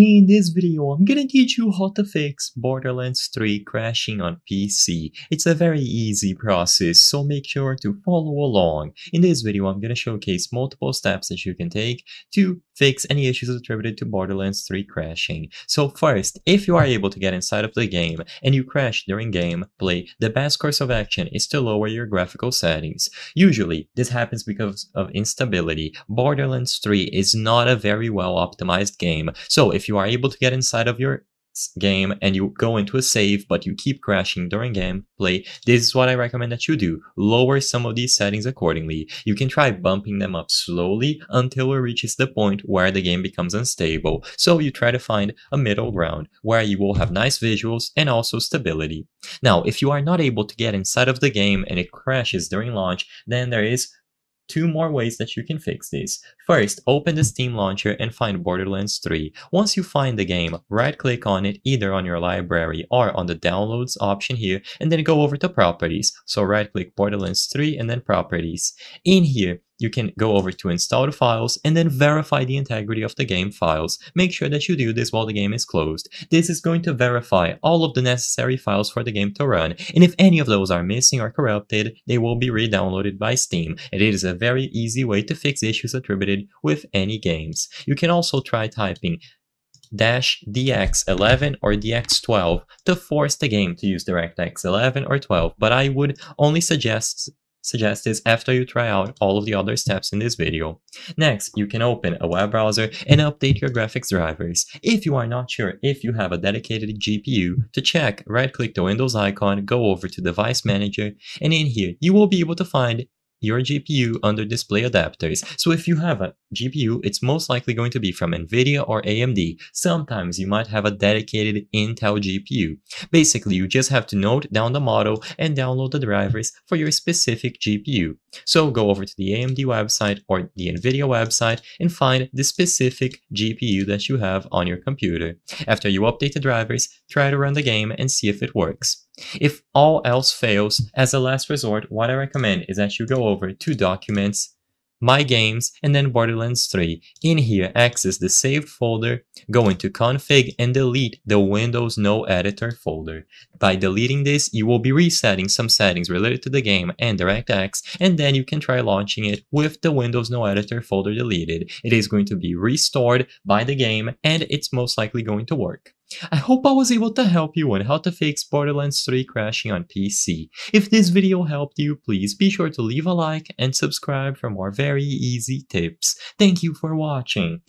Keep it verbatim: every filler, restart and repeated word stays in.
In this video, I'm gonna teach you how to fix Borderlands three crashing on P C. It's a very easy process, so make sure to follow along. In this video, I'm gonna showcase multiple steps that you can take to fix any issues attributed to Borderlands three crashing. So first, if you are able to get inside of the game and you crash during gameplay, the best course of action is to lower your graphical settings. Usually, this happens because of instability. Borderlands three is not a very well optimized game, so if you are able to get inside of your game and you go into a save but you keep crashing during gameplay, this is what I recommend that you do. Lower some of these settings accordingly. You can try bumping them up slowly until it reaches the point where the game becomes unstable. So you try to find a middle ground where you will have nice visuals and also stability. Now, if you are not able to get inside of the game and it crashes during launch, then there is two more ways that you can fix this. First, open the Steam launcher and find Borderlands three. Once you find the game, right-click on it either on your library or on the downloads option here, and then go over to properties. So right-click Borderlands three and then properties. In here, you can go over to installed files and then verify the integrity of the game files. Make sure that you do this while the game is closed. This is going to verify all of the necessary files for the game to run, and if any of those are missing or corrupted, they will be re-downloaded by Steam, and it is a very easy way to fix issues attributed with any games. You can also try typing dash D X eleven or D X twelve to force the game to use DirectX eleven or twelve, but I would only suggest Suggest this after you try out all of the other steps in this video. Next, you can open a web browser and update your graphics drivers. If you are not sure if you have a dedicated G P U, to check, right-click the Windows icon, go over to Device Manager, and in here you will be able to find your G P U under display adapters. So if you have a G P U, it's most likely going to be from Nvidia or A M D. Sometimes you might have a dedicated Intel G P U. Basically, you just have to note down the model and download the drivers for your specific G P U. So go over to the A M D website or the Nvidia website and find the specific G P U that you have on your computer. After you update the drivers, try to run the game and see if it works. If all else fails, as a last resort, what I recommend is that you go over to Documents, My Games, and then Borderlands three. In here, access the saved folder, go into Config, and delete the Windows No Editor folder. By deleting this, you will be resetting some settings related to the game and DirectX, and then you can try launching it with the Windows No Editor folder deleted. It is going to be restored by the game, and it's most likely going to work. I hope I was able to help you on how to fix Borderlands three crashing on P C. If this video helped you, please be sure to leave a like and subscribe for more very easy tips. Thank you for watching.